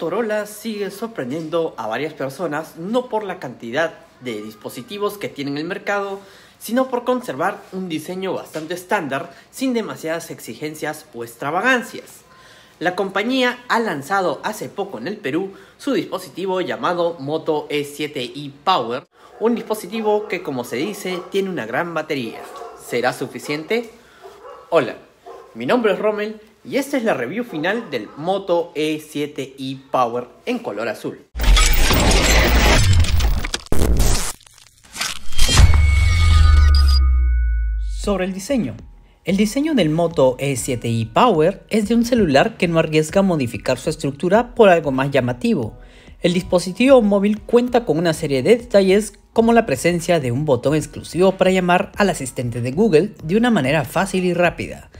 Motorola sigue sorprendiendo a varias personas, no por la cantidad de dispositivos que tiene en el mercado, sino por conservar un diseño bastante estándar, sin demasiadas exigencias o extravagancias. La compañía ha lanzado hace poco en el Perú su dispositivo llamado Moto E7i Power, un dispositivo que, como se dice, tiene una gran batería. ¿Será suficiente? Hola, mi nombre es Rommel y esta es la review final del Moto E7i Power en color azul. Sobre el diseño. El diseño del Moto E7i Power es de un celular que no arriesga a modificar su estructura por algo más llamativo. El dispositivo móvil cuenta con una serie de detalles como la presencia de un botón exclusivo para llamar al asistente de Google de una manera fácil y rápida.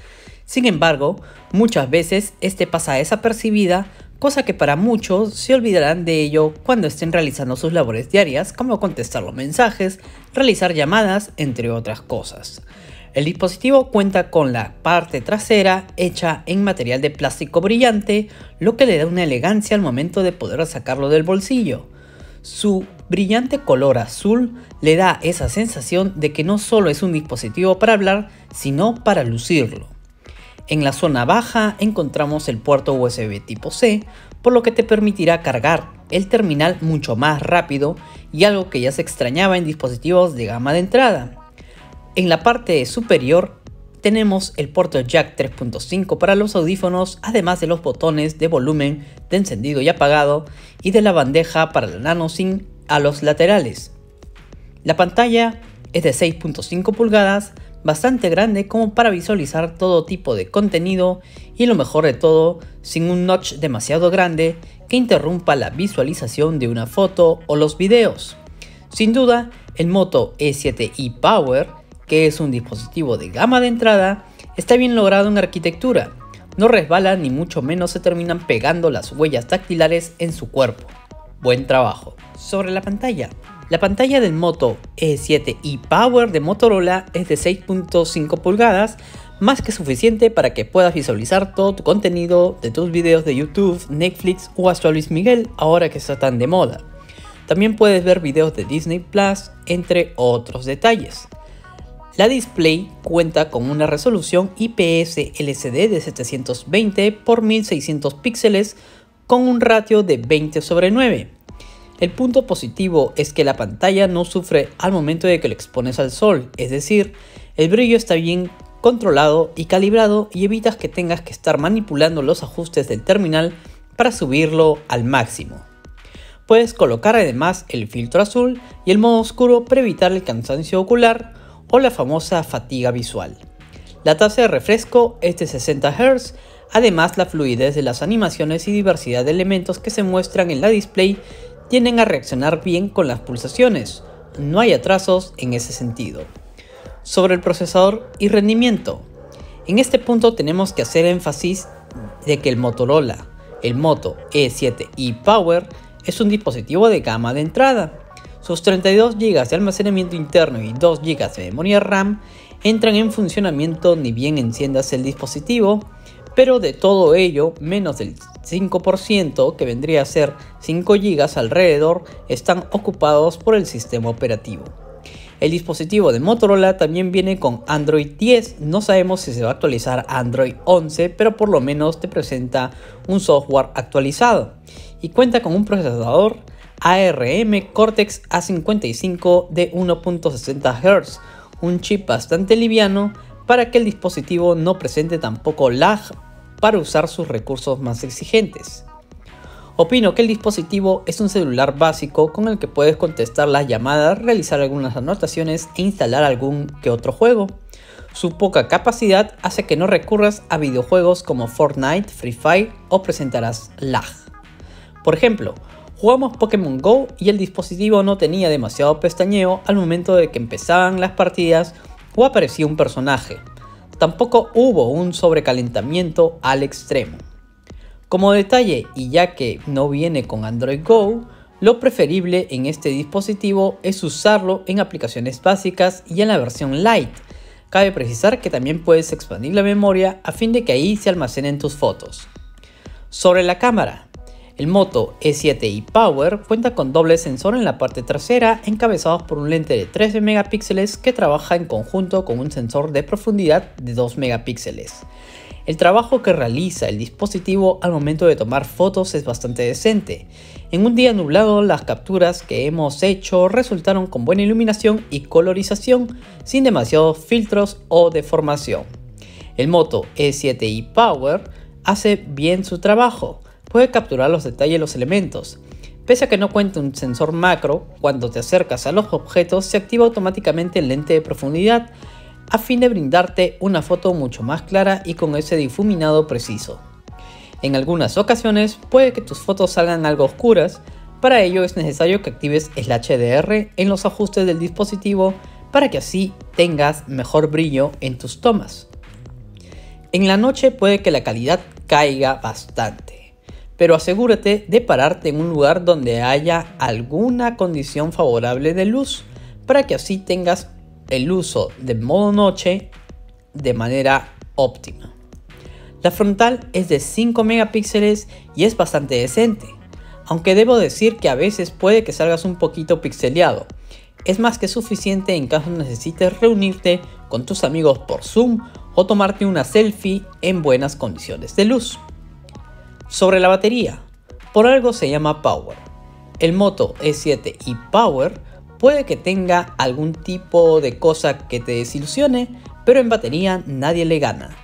Sin embargo, muchas veces este pasa desapercibida, cosa que para muchos se olvidarán de ello cuando estén realizando sus labores diarias como contestar los mensajes, realizar llamadas, entre otras cosas. El dispositivo cuenta con la parte trasera hecha en material de plástico brillante, lo que le da una elegancia al momento de poder sacarlo del bolsillo. Su brillante color azul le da esa sensación de que no solo es un dispositivo para hablar, sino para lucirlo. En la zona baja encontramos el puerto USB tipo C, por lo que te permitirá cargar el terminal mucho más rápido y algo que ya se extrañaba en dispositivos de gama de entrada. En la parte superior tenemos el puerto jack 3.5 para los audífonos, además de los botones de volumen, de encendido y apagado y de la bandeja para la nano SIM a los laterales. La pantalla es de 6.5 pulgadas, bastante grande como para visualizar todo tipo de contenido y lo mejor de todo, sin un notch demasiado grande que interrumpa la visualización de una foto o los videos. Sin duda, el Moto E7i Power, que es un dispositivo de gama de entrada, está bien logrado en arquitectura, no resbala ni mucho menos se terminan pegando las huellas dactilares en su cuerpo. Buen trabajo. Sobre la pantalla. La pantalla del Moto E7i Power de Motorola es de 6.5 pulgadas, más que suficiente para que puedas visualizar todo tu contenido de tus videos de YouTube, Netflix o Astro Luis Miguel ahora que está tan de moda. También puedes ver videos de Disney Plus, entre otros detalles. La display cuenta con una resolución IPS LCD de 720 x 1600 píxeles con un ratio de 20/9. El punto positivo es que la pantalla no sufre al momento de que lo expones al sol, es decir, el brillo está bien controlado y calibrado y evitas que tengas que estar manipulando los ajustes del terminal para subirlo al máximo. Puedes colocar además el filtro azul y el modo oscuro para evitar el cansancio ocular o la famosa fatiga visual. La tasa de refresco es de 60 Hz, además la fluidez de las animaciones y diversidad de elementos que se muestran en la display tienden a reaccionar bien con las pulsaciones, no hay atrasos en ese sentido. Sobre el procesador y rendimiento. En este punto tenemos que hacer énfasis de que el Motorola, el Moto E7i Power, es un dispositivo de gama de entrada. Sus 32 GB de almacenamiento interno y 2 GB de memoria RAM entran en funcionamiento ni bien enciendas el dispositivo, pero de todo ello, menos del 5% que vendría a ser 5 GB alrededor, están ocupados por el sistema operativo. El dispositivo de Motorola también viene con Android 10, no sabemos si se va a actualizar a Android 11, pero por lo menos te presenta un software actualizado y cuenta con un procesador ARM Cortex A55 de 1.60 Hz, un chip bastante liviano para que el dispositivo no presente tampoco lag para usar sus recursos más exigentes. Opino que el dispositivo es un celular básico con el que puedes contestar las llamadas, realizar algunas anotaciones e instalar algún que otro juego. Su poca capacidad hace que no recurras a videojuegos como Fortnite, Free Fire o presentarás lag. Por ejemplo, jugamos Pokémon Go y el dispositivo no tenía demasiado pestañeo al momento de que empezaban las partidas o aparecía un personaje. Tampoco hubo un sobrecalentamiento al extremo. Como detalle, y ya que no viene con Android Go, lo preferible en este dispositivo es usarlo en aplicaciones básicas y en la versión Lite. Cabe precisar que también puedes expandir la memoria a fin de que ahí se almacenen tus fotos. Sobre la cámara. El Moto E7i Power cuenta con doble sensor en la parte trasera, encabezados por un lente de 13 megapíxeles que trabaja en conjunto con un sensor de profundidad de 2 megapíxeles. El trabajo que realiza el dispositivo al momento de tomar fotos es bastante decente. En un día nublado, las capturas que hemos hecho resultaron con buena iluminación y colorización, sin demasiados filtros o deformación. El Moto E7i Power hace bien su trabajo. Puede capturar los detalles de los elementos. Pese a que no cuenta un sensor macro, cuando te acercas a los objetos se activa automáticamente el lente de profundidad a fin de brindarte una foto mucho más clara y con ese difuminado preciso. En algunas ocasiones puede que tus fotos salgan algo oscuras, para ello es necesario que actives el HDR en los ajustes del dispositivo para que así tengas mejor brillo en tus tomas. En la noche puede que la calidad caiga bastante, pero asegúrate de pararte en un lugar donde haya alguna condición favorable de luz para que así tengas el uso de modo noche de manera óptima. La frontal es de 5 megapíxeles y es bastante decente, aunque debo decir que a veces puede que salgas un poquito pixeleado. Es más que suficiente en caso necesites reunirte con tus amigos por Zoom o tomarte una selfie en buenas condiciones de luz. Sobre la batería, por algo se llama Power. El Moto E7i Power puede que tenga algún tipo de cosa que te desilusione, pero en batería nadie le gana.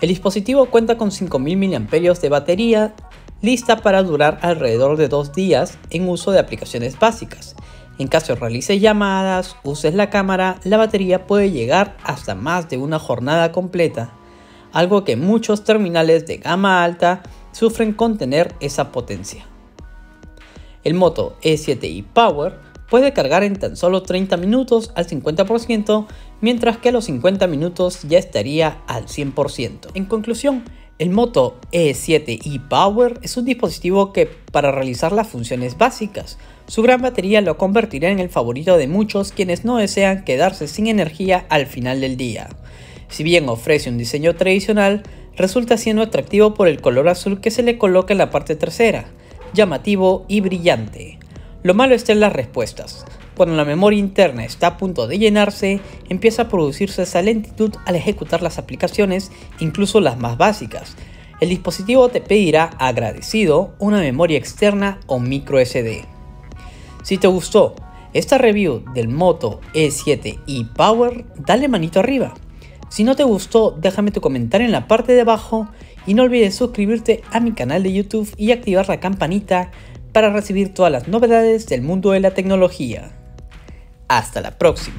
El dispositivo cuenta con 5000 mAh de batería, lista para durar alrededor de 2 días en uso de aplicaciones básicas. En caso realices llamadas, uses la cámara, la batería puede llegar hasta más de una jornada completa, algo que muchos terminales de gama alta sufren con tener esa potencia. El Moto E7i Power puede cargar en tan solo 30 minutos al 50%, mientras que a los 50 minutos ya estaría al 100%. En conclusión, el Moto E7i Power es un dispositivo que, para realizar las funciones básicas, su gran batería lo convertirá en el favorito de muchos quienes no desean quedarse sin energía al final del día. Si bien ofrece un diseño tradicional, resulta siendo atractivo por el color azul que se le coloca en la parte trasera, llamativo y brillante. Lo malo está en las respuestas. Cuando la memoria interna está a punto de llenarse, empieza a producirse esa lentitud al ejecutar las aplicaciones, incluso las más básicas. El dispositivo te pedirá agradecido una memoria externa o microSD. Si te gustó esta review del Moto E7i Power, dale manito arriba. Si no te gustó, déjame tu comentario en la parte de abajo y no olvides suscribirte a mi canal de YouTube y activar la campanita para recibir todas las novedades del mundo de la tecnología. Hasta la próxima.